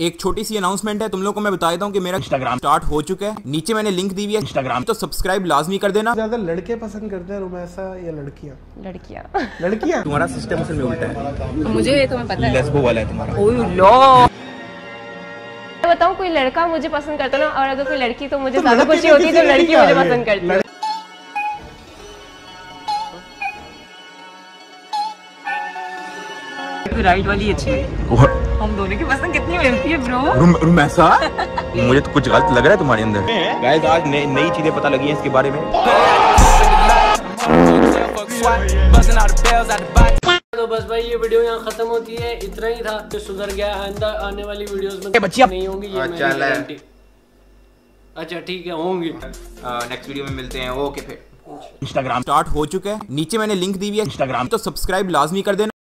एक छोटी सी अनाउंसमेंट है, तुम लोगों को मैं बता देता हूँ कि मेरा इंस्टाग्राम स्टार्ट हो चुका है। नीचे मैंने लिंक दी हुई है इंस्टाग्राम, तो सब्सक्राइब लाजमी कर देना। ज्यादा लड़के पसंद करते हैं रुमैसा या लड़कियाँ? लड़कियाँ। तुम्हारा सिस्टम असल में उल्टा है, मुझे तुम्हें पता है लेस्बो वाला है तुम्हारा। ओह लॉर्ड, मैं बताऊँ कोई लड़का मुझे पसंद करता ना, और अगर कोई लड़की तो मुझे ज्यादा खुशी होती है जो लड़की मुझे पसंद करती है। राइट वाली अच्छी है, हम दोनों की पसंद कितनी मिलती है ब्रो। रुमैसा मुझे तो कुछ गलत लग रहा है तुम्हारे अंदर। गाइस आज नई चीजें पता लगी हैं इसके बारे में। तो बस भाई ये वीडियो यहाँ खत्म होती है, इतना ही था जो सुधर गया। अंदर आने वाली वीडियोस में बच्चियां नहीं होंगी ये मेरी। अच्छा ठीक है, होंगी। नेक्स्ट वीडियो में मिलते हैं। ओके, फिर इंस्टाग्राम स्टार्ट हो चुका है, नीचे मैंने लिंक दी हुई है इंस्टाग्राम, तो सब्सक्राइब लाजमी कर देना।